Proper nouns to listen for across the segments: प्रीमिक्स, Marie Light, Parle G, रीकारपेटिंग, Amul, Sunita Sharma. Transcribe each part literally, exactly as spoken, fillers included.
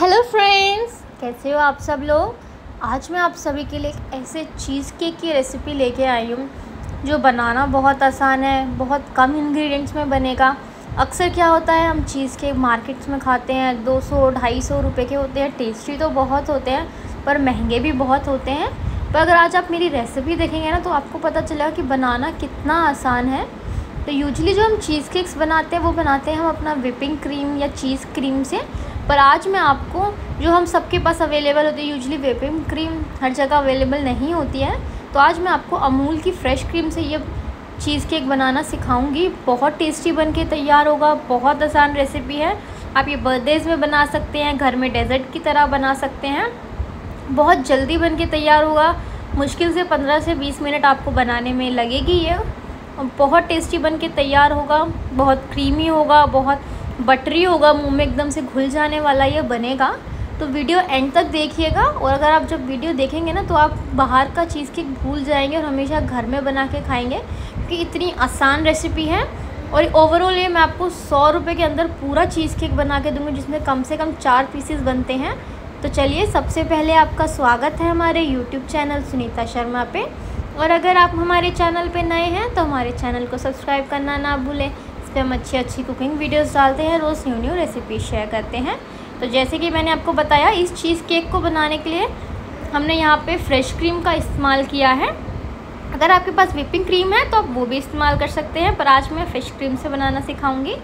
Hello friends, कैसे हो आप सब लोग। आज मैं आप सभी के लिए ऐसे चीज़ केक की रेसिपी लेके आई हूँ जो बनाना बहुत आसान है, बहुत कम इंग्रेडिएंट्स में बनेगा। अक्सर क्या होता है, हम चीज़ केक मार्केट्स में खाते हैं, दो सौ ढाई सौ रुपए के होते हैं। टेस्टी तो बहुत होते हैं पर महंगे भी बहुत होते हैं। पर अगर आज आप मेरी रेसिपी देखेंगे ना तो आपको पता चलेगा कि बनाना कितना आसान है। तो यूजुअली जो हम चीज़ केक्स बनाते हैं वो बनाते हैं हम अपना व्हिपिंग क्रीम या चीज़ क्रीम से, पर आज मैं आपको जो हम सबके पास अवेलेबल होती है, यूजुअली व्हिपिंग क्रीम हर जगह अवेलेबल नहीं होती है, तो आज मैं आपको अमूल की फ़्रेश क्रीम से ये चीज़ केक बनाना सिखाऊंगी। बहुत टेस्टी बनके तैयार होगा, बहुत आसान रेसिपी है। आप ये बर्थडेज़ में बना सकते हैं, घर में डेजर्ट की तरह बना सकते हैं। बहुत जल्दी बनके तैयार होगा, मुश्किल से पंद्रह से बीस मिनट आपको बनाने में लगेगी। ये बहुत टेस्टी बनके तैयार होगा, बहुत क्रीमी होगा, बहुत बटरी होगा, मुंह में एकदम से घुल जाने वाला ये बनेगा। तो वीडियो एंड तक देखिएगा, और अगर आप जब वीडियो देखेंगे ना तो आप बाहर का चीज़ केक भूल जाएंगे और हमेशा घर में बना के खाएँगे, क्योंकि इतनी आसान रेसिपी है। और ओवरऑल ये मैं आपको सौ रुपये के अंदर पूरा चीज़ केक बना के दूँगी, जिसमें कम से कम चार पीसेस बनते हैं। तो चलिए, सबसे पहले आपका स्वागत है हमारे यूट्यूब चैनल सुनीता शर्मा पे, और अगर आप हमारे चैनल पे नए हैं तो हमारे चैनल को सब्सक्राइब करना ना भूलें। इस पर हम अच्छी अच्छी कुकिंग वीडियोस डालते हैं, रोज़ न्यू न्यू रेसिपी शेयर करते हैं। तो जैसे कि मैंने आपको बताया, इस चीज़ केक को बनाने के लिए हमने यहाँ पे फ्रेश क्रीम का इस्तेमाल किया है। अगर आपके पास व्हिपिंग क्रीम है तो आप वो भी इस्तेमाल कर सकते हैं, पर आज मैं फ़्रेश क्रीम से बनाना सिखाऊँगी।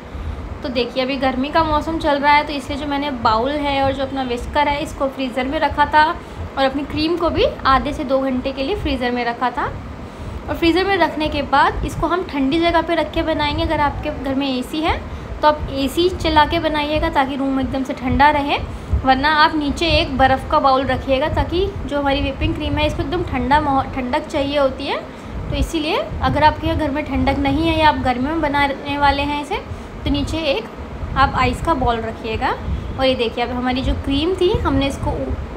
तो देखिए, अभी गर्मी का मौसम चल रहा है, तो इसलिए जो मैंने बाउल है और जो अपना विस्कर है इसको फ्रीज़र में रखा था, और अपनी क्रीम को भी आधे से दो घंटे के लिए फ्रीज़र में रखा था। और फ्रीज़र में रखने के बाद इसको हम ठंडी जगह पे रख के बनाएंगे। अगर आपके घर में एसी है तो आप एसी चला के बनाइएगा ताकि रूम एकदम से ठंडा रहे, वरना आप नीचे एक बर्फ़ का बाउल रखिएगा ताकि जो हमारी व्हिपिंग क्रीम है इसको एकदम ठंडा ठंडक चाहिए होती है। तो इसीलिए अगर आपके घर में ठंडक नहीं है या आप गर्मी में बनाने वाले हैं इसे, तो नीचे एक आप आइस का बॉल रखिएगा। और ये देखिए, अब हमारी जो क्रीम थी हमने इसको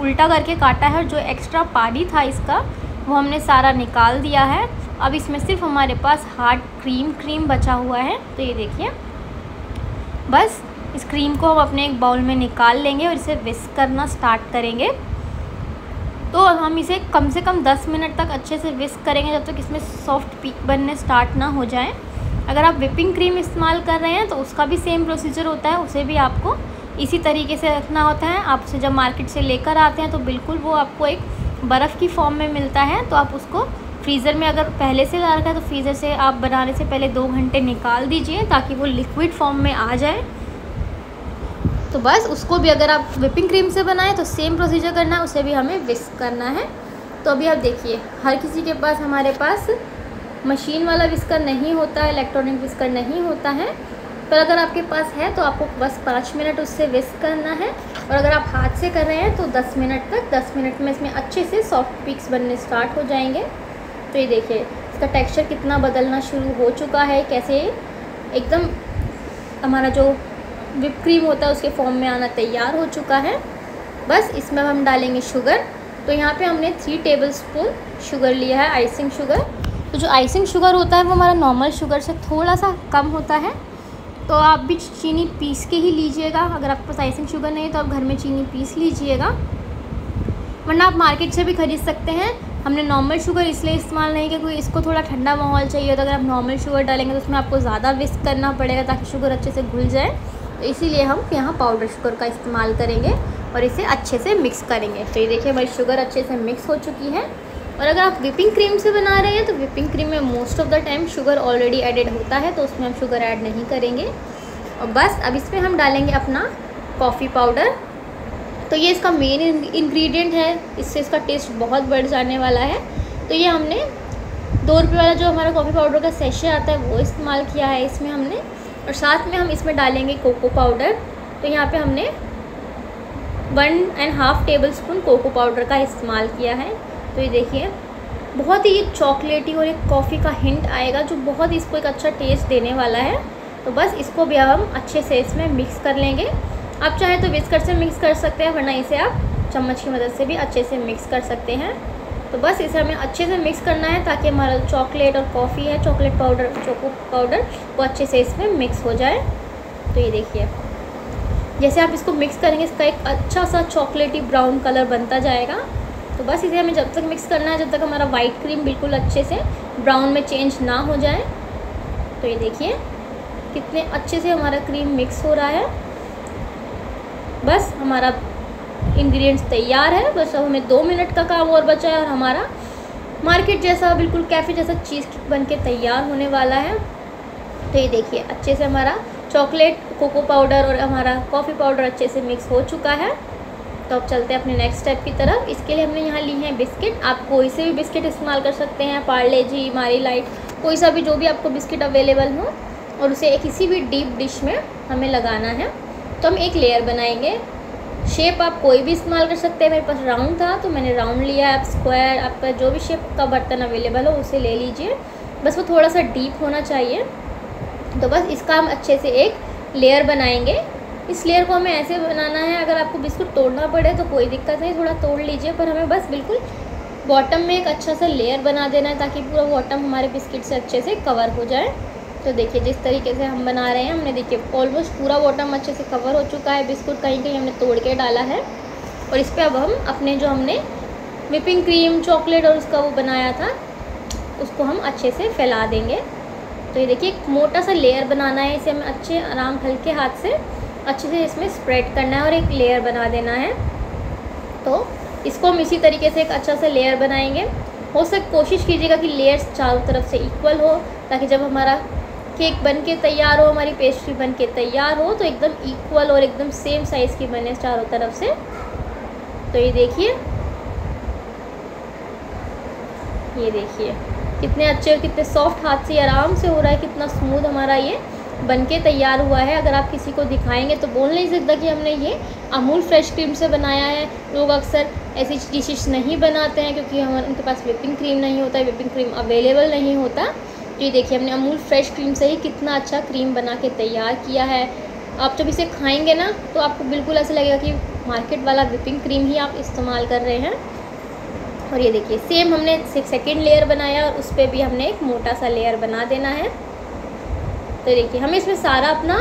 उल्टा करके काटा है, और जो एक्स्ट्रा पानी था इसका वो हमने सारा निकाल दिया है। अब इसमें सिर्फ हमारे पास हार्ड क्रीम क्रीम बचा हुआ है। तो ये देखिए, बस इस क्रीम को हम अपने एक बाउल में निकाल लेंगे और इसे विस्क करना स्टार्ट करेंगे। तो हम इसे कम से कम दस मिनट तक अच्छे से विस्क करेंगे, जब तक इसमें सॉफ्ट पीक बनने स्टार्ट ना हो जाए। अगर आप व्हिपिंग क्रीम इस्तेमाल कर रहे हैं तो उसका भी सेम प्रोसीजर होता है, उसे भी आपको इसी तरीके से रखना होता है। आप उसे जब मार्केट से लेकर आते हैं तो बिल्कुल वो आपको एक बर्फ़ की फॉर्म में मिलता है, तो आप उसको फ्रीज़र में अगर पहले से ला रखा है तो फ्रीज़र से आप बनाने से पहले दो घंटे निकाल दीजिए ताकि वो लिक्विड फॉर्म में आ जाए। तो बस उसको भी अगर आप व्हिपिंग क्रीम से बनाएं तो सेम प्रोसीजर करना है, उसे भी हमें विस्क करना है। तो अभी आप देखिए, हर किसी के पास हमारे पास मशीन वाला विस्कर नहीं होता है, इलेक्ट्रॉनिक विस्कर नहीं होता है, पर अगर आपके पास है तो आपको बस पाँच मिनट उससे विस्क करना है। और अगर आप हाथ से कर रहे हैं तो दस मिनट तक, दस मिनट में इसमें अच्छे से सॉफ्ट पीक्स बनने स्टार्ट हो जाएंगे। तो ये देखिए, इसका टेक्सचर कितना बदलना शुरू हो चुका है, कैसे एकदम हमारा जो व्हिप क्रीम होता है उसके फॉर्म में आना तैयार हो चुका है। बस इसमें हम डालेंगे शुगर। तो यहाँ पर हमने थ्री टेबल स्पून शुगर लिया है, आइसिंग शुगर। तो जो आइसिंग शुगर होता है वो हमारा नॉर्मल शुगर से थोड़ा सा कम होता है, तो आप भी चीनी पीस के ही लीजिएगा। अगर आपके पास आइसिंग शुगर नहीं है तो आप घर में चीनी पीस लीजिएगा, वरना आप मार्केट से भी खरीद सकते हैं। हमने नॉर्मल शुगर इसलिए इस्तेमाल नहीं किया क्योंकि इसको थोड़ा ठंडा माहौल चाहिए होता है। अगर आप नॉर्मल शुगर डालेंगे तो उसमें आपको ज़्यादा विस्क करना पड़ेगा ताकि शुगर अच्छे से घुल जाए, तो इसीलिए हम यहाँ पाउडर शुगर का इस्तेमाल करेंगे और इसे अच्छे से मिक्स करेंगे। तो ये देखिए, हमारी शुगर अच्छे से मिक्स हो चुकी है। और अगर आप व्हिपिंग क्रीम से बना रहे हैं तो व्हिपिंग क्रीम में most of the time sugar already added होता है, तो उसमें हम शुगर ऐड नहीं करेंगे। और बस अब इसमें हम डालेंगे अपना कॉफ़ी पाउडर। तो ये इसका मेन इंग्रेडिएंट है, इससे इसका टेस्ट बहुत बढ़ जाने वाला है। तो ये हमने दो रुपये वाला जो हमारा कॉफ़ी पाउडर का सेशे आता है वो इस्तेमाल किया है इसमें हमने, और साथ में हम इसमें डालेंगे कोको पाउडर। तो यहाँ पर हमने one and half tablespoon cocoa powder का इस्तेमाल किया है। तो ये देखिए, बहुत ही चॉकलेटी और एक कॉफ़ी का हिंट आएगा जो बहुत इसको एक अच्छा टेस्ट देने वाला है। तो बस इसको भी अब हम अच्छे से इसमें मिक्स कर लेंगे। आप चाहें तो विस्कर से मिक्स कर सकते हैं, वरना इसे आप चम्मच की मदद से भी अच्छे से मिक्स कर सकते हैं। तो बस इसे हमें अच्छे से मिक्स करना है ताकि हमारा चॉकलेट और कॉफ़ी है, चॉकलेट पाउडर, चोको पाउडर, वो अच्छे से इसमें मिक्स हो जाए। तो ये देखिए, जैसे आप इसको मिक्स करेंगे इसका एक अच्छा सा चॉकलेटी ब्राउन कलर बनता जाएगा। तो बस इसे हमें जब तक मिक्स करना है जब तक हमारा वाइट क्रीम बिल्कुल अच्छे से ब्राउन में चेंज ना हो जाए। तो ये देखिए कितने अच्छे से हमारा क्रीम मिक्स हो रहा है। बस हमारा इंग्रेडिएंट्स तैयार है। बस अब हमें दो मिनट का काम और बचा है और हमारा मार्केट जैसा बिल्कुल कैफ़े जैसा चीज़ बन के तैयार होने वाला है। तो ये देखिए अच्छे से हमारा चॉकलेट, कोको पाउडर और हमारा कॉफ़ी पाउडर अच्छे से मिक्स हो चुका है। तो अब चलते हैं अपने नेक्स्ट स्टेप की तरफ। इसके लिए हमने यहाँ ली है बिस्किट। आप कोई से भी बिस्किट इस्तेमाल कर सकते हैं, पार्ले जी, मारी लाइट, कोई सा भी जो भी आपको बिस्किट अवेलेबल हो, और उसे एक किसी भी डीप डिश में हमें लगाना है। तो हम एक लेयर बनाएंगे। शेप आप कोई भी इस्तेमाल कर सकते हैं, मेरे पास राउंड था तो मैंने राउंड लिया है। आप स्क्वायर, आपका जो भी शेप का बर्तन अवेलेबल हो उसे ले लीजिए, बस वो थोड़ा सा डीप होना चाहिए। तो बस इसका हम अच्छे से एक लेयर बनाएंगे। इस लेयर को हमें ऐसे बनाना है, अगर आपको बिस्कुट तोड़ना पड़े तो कोई दिक्कत नहीं, थोड़ा तोड़ लीजिए, पर हमें बस बिल्कुल बॉटम में एक अच्छा सा लेयर बना देना है ताकि पूरा बॉटम हमारे बिस्किट से अच्छे से कवर हो जाए। तो देखिए जिस तरीके से हम बना रहे हैं, हमने देखिए ऑलमोस्ट पूरा बॉटम अच्छे से कवर हो चुका है। बिस्कुट कहीं कहीं हमने तोड़ के डाला है। और इस पर अब हम अपने जो हमने व्हिपिंग क्रीम, चॉकलेट और उसका वो बनाया था उसको हम अच्छे से फैला देंगे। तो ये देखिए एक मोटा सा लेयर बनाना है, इसे हमें अच्छे आराम हल्के हाथ से अच्छे से इसमें स्प्रेड करना है और एक लेयर बना देना है। तो इसको हम इसी तरीके से एक अच्छा सा लेयर बनाएंगे। हो सके कोशिश कीजिएगा कि लेयर्स चारों तरफ से इक्वल हो ताकि जब हमारा केक बन के तैयार हो, हमारी पेस्ट्री बन के तैयार हो, तो एकदम इक्वल और एकदम सेम साइज़ की बने चारों तरफ से। तो ये देखिए ये देखिए कितने अच्छे और कितने सॉफ्ट हाथ से आराम से हो रहा है, कितना स्मूथ हमारा ये बनके तैयार हुआ है। अगर आप किसी को दिखाएंगे तो बोल नहीं सकता कि हमने ये अमूल फ्रेश क्रीम से बनाया है। लोग अक्सर ऐसी डिशेस नहीं बनाते हैं क्योंकि हम उनके पास व्हिपिंग क्रीम नहीं होता है, व्हिपिंग क्रीम अवेलेबल नहीं होता। तो ये देखिए हमने अमूल फ्रेश क्रीम से ही कितना अच्छा क्रीम बना के तैयार किया है। आप जब इसे खाएँगे ना तो आपको बिल्कुल ऐसा लगेगा कि मार्केट वाला व्हिपिंग क्रीम ही आप इस्तेमाल कर रहे हैं। और ये देखिए सेम हमने सेकंड लेयर बनाया और उस पर भी हमने एक मोटा सा लेयर बना देना है। तो देखिए हमें इसमें सारा अपना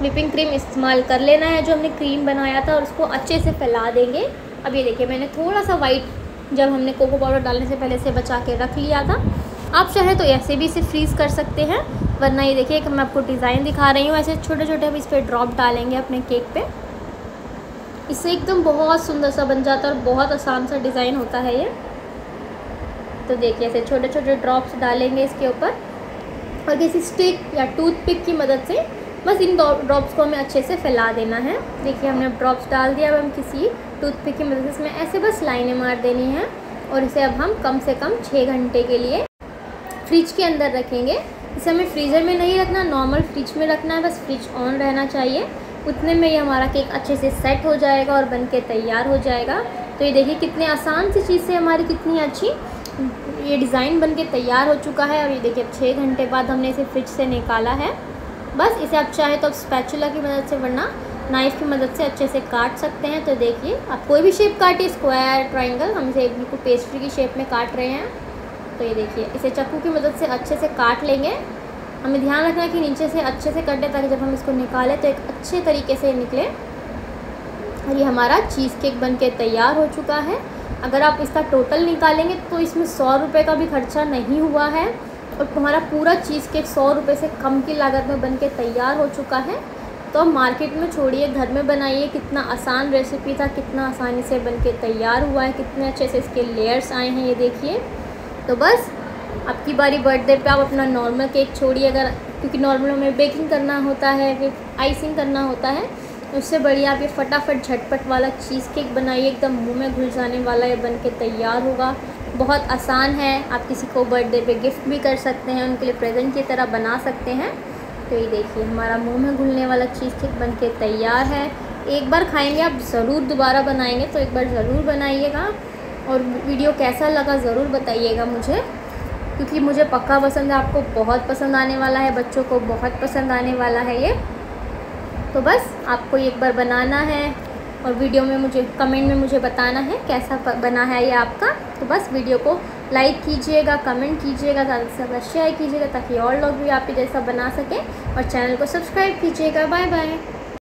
व्हिपिंग क्रीम इस्तेमाल कर लेना है जो हमने क्रीम बनाया था, और उसको अच्छे से फैला देंगे। अब ये देखिए मैंने थोड़ा सा वाइट जब हमने कोको पाउडर डालने से पहले से बचा के रख लिया था। आप चाहें तो ऐसे भी इसे फ्रीज़ कर सकते हैं, वरना ये देखिए मैं आपको डिज़ाइन दिखा रही हूँ, ऐसे छोटे छोटे हम इस पर ड्रॉप डालेंगे अपने केक पर। इससे एकदम बहुत सुंदर सा बन जाता है और बहुत आसान सा डिज़ाइन होता है ये। तो देखिए ऐसे छोटे छोटे ड्रॉप्स डालेंगे इसके ऊपर, और किसी स्टिक या टूथपिक की मदद से बस इन ड्रॉप्स को हमें अच्छे से फैला देना है। देखिए हमने ड्रॉप्स डाल दिया। अब हम किसी टूथपिक की मदद से इसमें ऐसे बस लाइनें मार देनी है, और इसे अब हम कम से कम छः घंटे के लिए फ्रिज के अंदर रखेंगे। इसे हमें फ्रीज़र में नहीं रखना, नॉर्मल फ्रिज में रखना है, बस फ्रिज ऑन रहना चाहिए। उतने में ये हमारा केक अच्छे से सेट हो जाएगा और बनके तैयार हो जाएगा। तो ये देखिए कितने आसान सी चीज़ से हमारी कितनी अच्छी ये डिज़ाइन बनके तैयार हो चुका है। और ये देखिए अब छः घंटे बाद हमने इसे फ्रिज से निकाला है। बस इसे आप चाहे तो आप स्पैचुला की मदद से वरना नाइफ़ की मदद से अच्छे से काट सकते हैं। तो देखिए आप कोई भी शेप काटिए, स्क्वायर, ट्राइंगल, हम इसे बिल्कुल पेस्ट्री की शेप में काट रहे हैं। तो ये देखिए इसे चाकू की मदद से अच्छे से काट लेंगे। हमें ध्यान रखना है कि नीचे से अच्छे से कटे ताकि जब हम इसको निकालें तो एक अच्छे तरीके से निकले। और ये हमारा चीज़ केक बनके तैयार हो चुका है। अगर आप इसका टोटल निकालेंगे तो इसमें सौ रुपये का भी खर्चा नहीं हुआ है, और हमारा पूरा चीज़ केक सौ रुपये से कम की लागत में बनके तैयार हो चुका है। तो आप मार्केट में छोड़िए, घर में बनाइए। कितना आसान रेसिपी था, कितना आसानी से बनके तैयार हुआ है, कितने अच्छे से इसके लेयर्स आए हैं ये देखिए। तो बस आपकी बारी बर्थडे पे आप अपना नॉर्मल केक छोड़िए, अगर क्योंकि नॉर्मल हमें बेकिंग करना होता है, फिर आइसिंग करना होता है, उससे बढ़िया आप ये फटाफट झटपट वाला चीज़ केक बनाइए। एकदम मुंह में घुल जाने वाला ये बनके तैयार होगा। बहुत आसान है, आप किसी को बर्थडे पे गिफ्ट भी कर सकते हैं, उनके लिए प्रेजेंट की तरह बना सकते हैं। तो ये देखिए हमारा मुँह में घुलने वाला चीज़ केक बनके तैयार है। एक बार खाएँगे आप ज़रूर दोबारा बनाएँगे, तो एक बार ज़रूर बनाइएगा। और वीडियो कैसा लगा ज़रूर बताइएगा मुझे, क्योंकि मुझे पक्का पसंद है, आपको बहुत पसंद आने वाला है, बच्चों को बहुत पसंद आने वाला है ये। तो बस आपको एक बार बनाना है और वीडियो में मुझे कमेंट में मुझे बताना है कैसा बना है ये आपका। तो बस वीडियो को लाइक कीजिएगा, कमेंट कीजिएगा, ज़्यादा से ज़्यादा शेयर कीजिएगा ताकि और लोग भी आप जैसा बना सकें, और चैनल को सब्सक्राइब कीजिएगा। Bye bye.